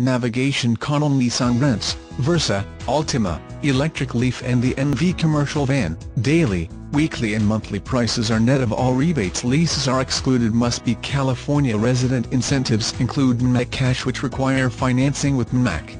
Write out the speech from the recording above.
navigation. Connell Nissan rents Versa, Altima, electric Leaf and the NV commercial van. Daily, weekly and monthly prices are net of all rebates. Leases are excluded. Must be California resident. Incentives include NMAC cash, which require financing with NMAC.